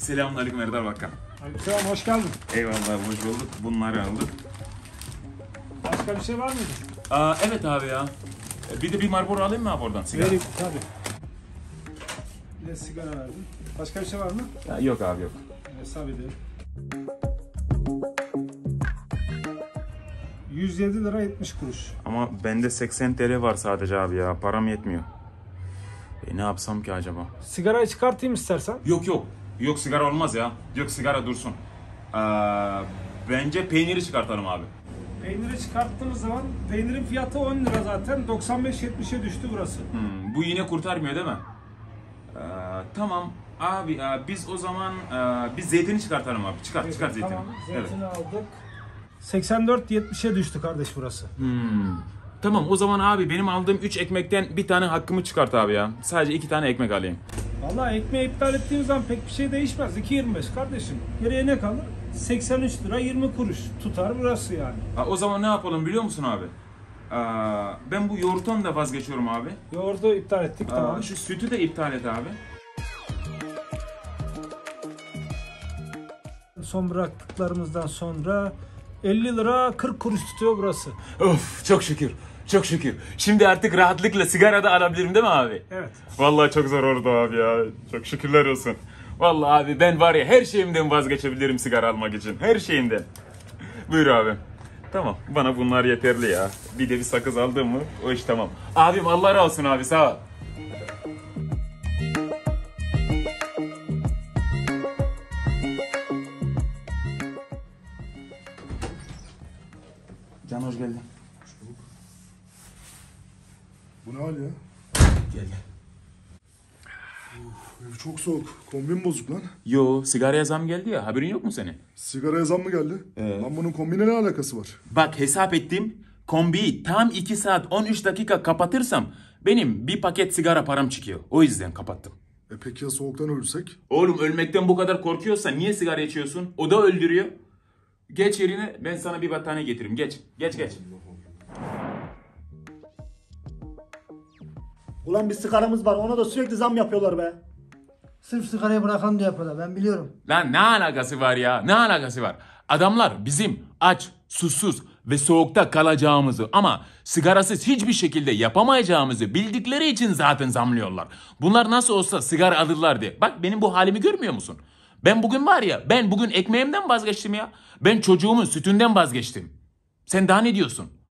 Selamünaleyküm Erdar Bakan. Aleykümselam, hoş geldin. Eyvallah, hoş bulduk. Bunları aldık. Başka bir şey var mıydı? Aa, evet abi ya. Bir de bir Marlboro alayım mı abi oradan? Sigara. Vereyim tabii. Bir de sigara verdim. Başka bir şey var mı? Ya, yok abi, yok. Hesap edelim. 107 lira 70 kuruş. Ama bende 80 TL var sadece abi ya. Param yetmiyor. Ne yapsam ki acaba? Sigarayı çıkartayım istersen. Yok yok. Yok, sigara olmaz ya. Yok, sigara dursun. Bence peyniri çıkartalım abi. Peyniri çıkarttığımız zaman peynirin fiyatı 10 lira zaten. 95-70'e düştü burası. Bu yine kurtarmıyor değil mi? Tamam abi, biz o zaman biz zeytini çıkartalım abi. Çıkart, evet, çıkart zeytini. Tamam, zeytini evet. Aldık. 84-70'e düştü kardeş burası. Tamam o zaman abi, benim aldığım 3 ekmekten bir tane hakkımı çıkart abi ya. Sadece 2 tane ekmek alayım. Vallahi ekmeği iptal ettiğim zaman pek bir şey değişmez. 2.25 kardeşim. Geriye ne kalır? 83 lira 20 kuruş tutar burası yani. O zaman ne yapalım biliyor musun abi? Ben bu yoğurttan da vazgeçiyorum abi. Yoğurdu iptal ettik, tamam. Şu sütü de iptal et abi. Son bıraktıklarımızdan sonra 50 lira 40 kuruş tutuyor burası. Of, çok şükür. Çok şükür. Şimdi artık rahatlıkla sigara da alabilirim değil mi abi? Evet. Vallahi çok zor oldu abi ya. Çok şükürler olsun. Vallahi abi ben var ya, her şeyimden vazgeçebilirim sigara almak için. Her şeyimden. Buyur abi. Tamam, bana bunlar yeterli ya. Bir de bir sakız aldın mı o iş tamam. Abim Allah razı olsun abi, sağ ol. Can hoş geldin. Hoş bulduk. Bu ne hal ya? Gel gel. Uf, çok soğuk. Kombin bozuk lan. Yo, sigaraya zam geldi ya, haberin yok mu senin? Sigaraya zam mı geldi? Lan bunun kombine ne alakası var? Bak hesap ettim. Kombiyi tam 2 saat 13 dakika kapatırsam benim bir paket sigara param çıkıyor. O yüzden kapattım. Peki ya soğuktan ölürsek? Oğlum ölmekten bu kadar korkuyorsan niye sigara içiyorsun? O da öldürüyor. Geç yerine, ben sana bir battaniye getiririm. Geç. Geç geç. Ulan bir sigaramız var, ona da sürekli zam yapıyorlar be. Sırf sigarayı bırakan diye yapıyorlar, ben biliyorum. Lan ne alakası var ya, ne alakası var? Adamlar bizim aç, susuz ve soğukta kalacağımızı ama sigarasız hiçbir şekilde yapamayacağımızı bildikleri için zaten zamlıyorlar. Bunlar nasıl olsa sigara alırlar diye. Bak benim bu halimi görmüyor musun? Ben bugün var ya, ben bugün ekmeğimden vazgeçtim ya. Ben çocuğumun sütünden vazgeçtim. Sen daha ne diyorsun?